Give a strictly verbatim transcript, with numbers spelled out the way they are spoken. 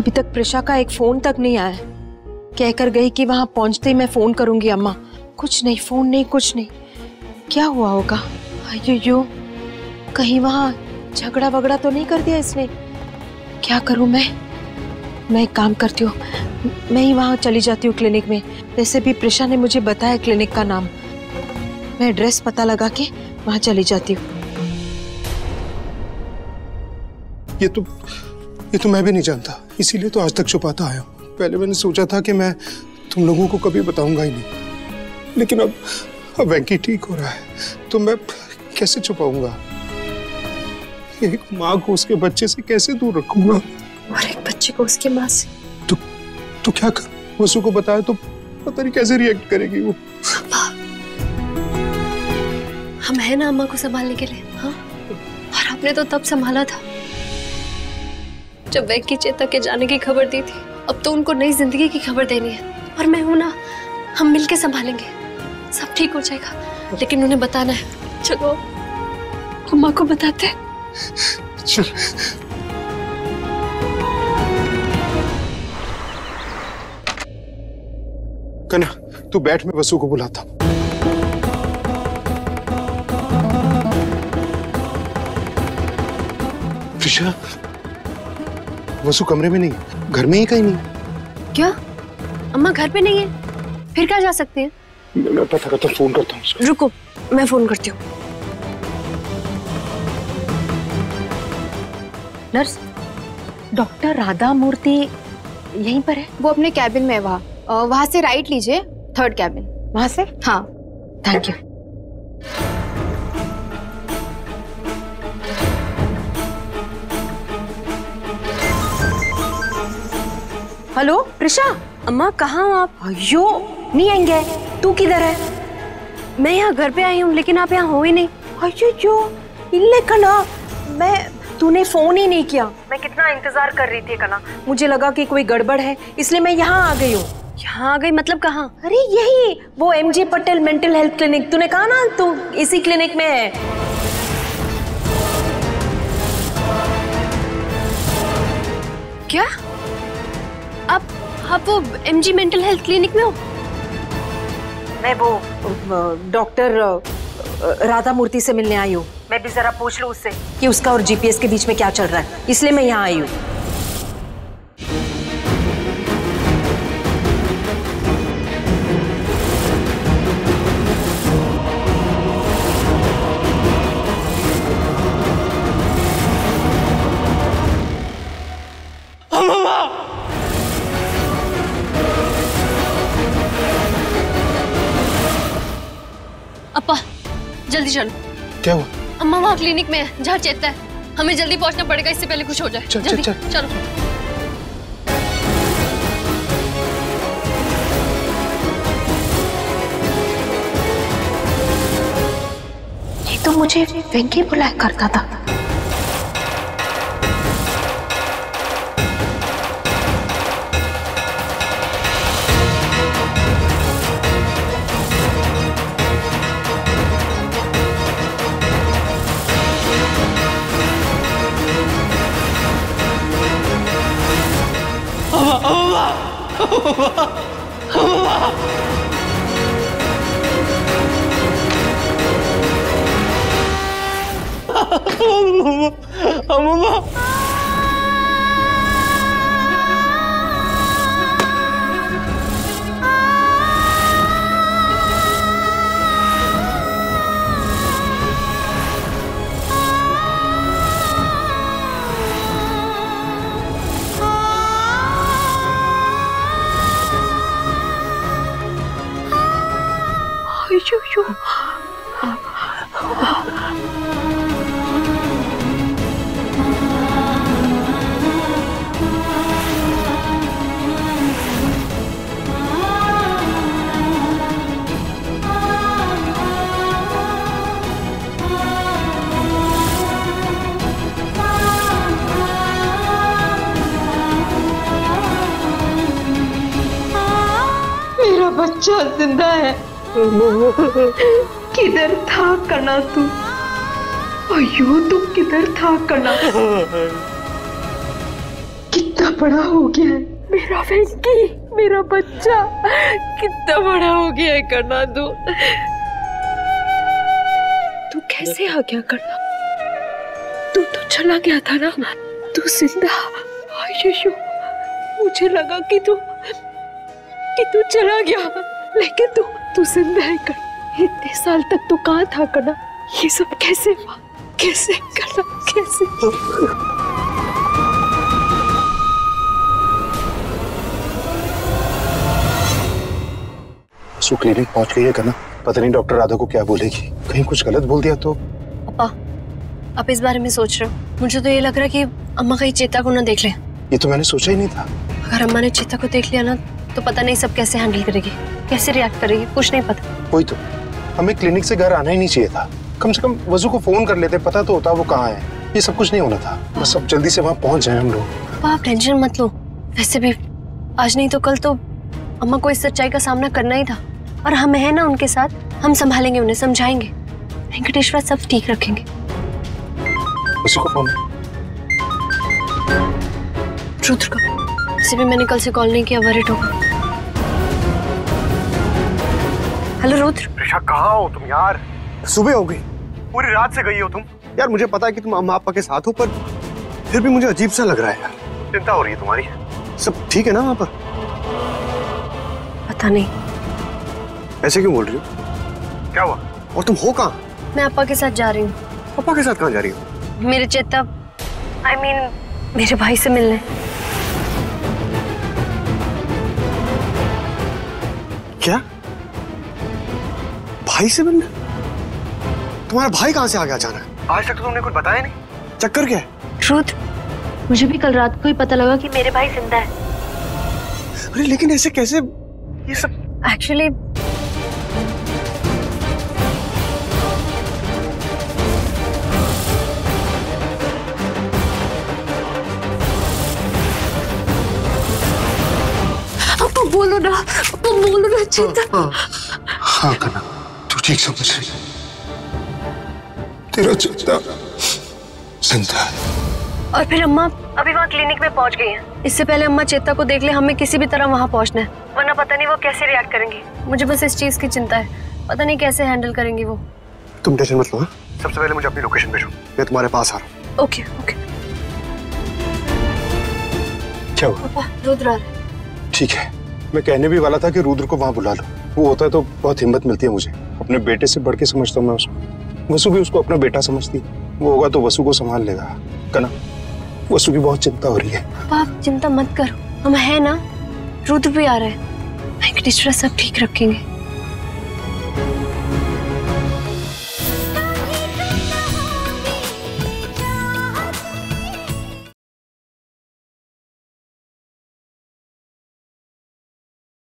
अभी तक प्रेशा का एक फोन तक नहीं आया। कहकर गई कि वहां पहुंचते ही मैं फोन करूंगी अम्मा। कुछ नहीं, फोन नहीं, कुछ नहीं। क्या हुआ होगा? अय्यो, कहीं वहां झगड़ा वगड़ा तो नहीं कर दिया इसने? क्या करूं मैं? मैं एक काम करती हूँ, मैं ही वहाँ चली जाती हूँ क्लिनिक में। वैसे भी प्रेशा ने मुझे बताया क्लिनिक का नाम। मैं एड्रेस पता लगा के वहाँ चली जाती हूँ। ये तो ये तो मैं भी नहीं जानता, इसीलिए तो आज तक छुपाता आया हूँ। पहले मैंने सोचा था कि मैं तुम लोगों को कभी बताऊंगा ही नहीं, लेकिन अब अब वेंकी ठीक हो रहा है तो मैं कैसे छुपाऊंगा? एक माँ को उसके बच्चे से कैसे दूर रखूंगा और एक बच्चे को उसके माँ से? तो तो क्या कर, वसु को बताया तो पता नहीं कैसे रिएक्ट करेगी वो। हम है ना अम्मा को संभालने के लिए। हाँ, और आपने तो तब संभाला था जब वेंकी चेता के जाने की खबर दी थी। अब तो उनको नई जिंदगी की खबर देनी है और मैं हूं ना, हम मिलके संभालेंगे, सब ठीक हो जाएगा। लेकिन उन्हें बताना है। चलो अम्मा को बताते हैं। कन्या, तू बैठ, मैं वसु को बुलाता हूं। प्रेशा, वसु कमरे में नहीं है, घर में ही कहीं नहीं। क्या अम्मा घर पे नहीं है? फिर क्या जा सकते हैं? मैं पता करता हूं, फोन करता हूँ। रुको, मैं फोन करती हूँ। नर्स, डॉक्टर राधा मूर्ति यहीं पर है? वो अपने कैबिन में है वहाँ। वहाँ से राइट लीजिए, थर्ड कैबिन। वहाँ से? हाँ। Thank you. हेलो प्रेशा, अम्मा कहाँ हो आप? अयो नहीं आएंगे। तू किधर है? मैं यहाँ घर पे आई हूँ, लेकिन आप यहाँ हो ही नहीं। अयो इल्ले कना, मैं तूने फोन ही नहीं किया। मैं कितना इंतजार कर रही थी कना, मुझे लगा कि कोई गड़बड़ है, इसलिए मैं यहाँ आ गई हूँ। यहाँ आ गई मतलब कहाँ? अरे यही, वो MJ Patel mental health clinic. तूने कहा ना तू इसी क्लिनिक में है। क्या आप आप वो एमजे मेंटल हेल्थ क्लिनिक में हो? मैं वो डॉक्टर राधा मूर्ति से मिलने आई हूँ। मैं भी जरा पूछ लूं उससे कि उसका और जीपीएस के बीच में क्या चल रहा है, इसलिए मैं यहाँ आई हूँ। अपा जल्दी चलो। क्या हुआ? अम्मा वहाँ क्लिनिक में है, जहाँ चेता है। हमें जल्दी पहुँचना पड़ेगा, इससे पहले कुछ हो जाए। चल, जल्दी चल, चल। चलो। ये तो मुझे वेंकी बुलाया करता था। बच्चा जिंदा है। किधर था कना तू? अयो तू किधर था कना? कितना बड़ा हो गया है मेरा वेंकी, मेरा बच्चा कितना बड़ा हो गया है। करना दो, तू कैसे आ गया करना? तू तो चला गया था ना, तू जिंदा। आयुषु, मुझे लगा कि तू कि तू चला गया, लेकिन तू तू जिंदा है। कर इतने साल तक तू कहाँ था करना? ये सब कैसे हुआ? कैसे करना, कैसे? तो क्लिनिक पहुंच गई है करना। पता नहीं डॉक्टर राधा को क्या बोलेगी, कहीं कुछ गलत बोल दिया तो। पापा, आप इस बारे में सोच रहे हो? मुझे तो ये लग रहा है कि अम्मा कहीं चेता को ना देख ले। ये तो मैंने सोचा ही नहीं था। अगर अम्मा ने चेता को देख लिया ना तो पता नहीं सब कैसे हैंडल करेगी, कैसे रिएक्ट करेगी, कुछ नहीं पता। वही तो, हमें क्लिनिक से घर आना ही नहीं चाहिए था। कम से कम वजू को फोन कर लेते, पता तो होता वो कहाँ है। ये सब कुछ नहीं होना था, बस अब जल्दी से वहाँ पहुँच जाए हम लोग। आप टेंशन मत लो, वैसे भी आज नहीं तो कल तो अम्मा को इस सच्चाई का सामना करना ही था। और हम हैं ना उनके साथ, हम संभालेंगे उन्हें, समझाएंगे। वेंकटेश्वर सब ठीक रखेंगे। उसी को फोन। रुद्र को। इसे भी मैंने कल से कॉल नहीं किया, वरिट होगा। हेलो रुद्र। प्रीशा कहाँ हो तुम यार? सुबह हो गई, पूरी रात से गई हो तुम। यार मुझे पता है कि तुम अम्मा पापा के साथ हो, पर फिर भी मुझे अजीब सा लग रहा है यार। चिंता हो रही है तुम्हारी। सब ठीक है ना वहाँ पर? पता नहीं ऐसे क्यों बोल रही हो? क्या हुआ? और तुम हो कहाँ? मैं पापा के साथ जा रही हूँ। पापा के साथ कहाँ जा रही हो? मेरे चेता, I mean, मेरे भाई से मिलने। क्या? भाई से मिलने? तुम्हारा भाई कहाँ से आ गया अचानक? आज तक तो तुमने कुछ बताया नहीं, चक्कर क्या है? ट्रूथ, मुझे भी कल रात को ही पता लगा कि मेरे भाई जिंदा है। अरे लेकिन ऐसे कैसे ये सब? एक्चुअली बोलो ना, तो बोलो ना चेता। हाँ करना, तू ठीक समझ रही है। तेरा चेता जिंदा है। और फिर अम्मा अभी वहाँ क्लिनिक में पहुँच गई हैं। इससे पहले अम्मा चेता को देख ले, हमें किसी भी तरह वहाँ पहुँचना है, वरना पता नहीं वो कैसे रिएक्ट करेंगी। मुझे बस इस चीज की चिंता है, पता नहीं कैसे हैंडल करेंगी वो। तुम टेंशन मत लो। सबसे पहले मुझे अपनी लोकेशन भेजो, मैं तुम्हारे पास आ रहा हूँ। Okay okay. क्या हुआ? रुद्र ठीक है। मैं कहने भी वाला था कि रुद्र को वहाँ बुला लो। वो होता है तो बहुत हिम्मत मिलती है मुझे, अपने बेटे से बढ़ के समझता हूँ मैं उसको। वसु भी उसको अपना बेटा समझती है। वो होगा तो वसु को संभाल लेगा। कना, वसु की बहुत चिंता हो रही है। आप चिंता मत करो, हम हैं ना। रुद्र भी आ रहे हैं, वेंकटेश्वर सब ठीक रखेंगे।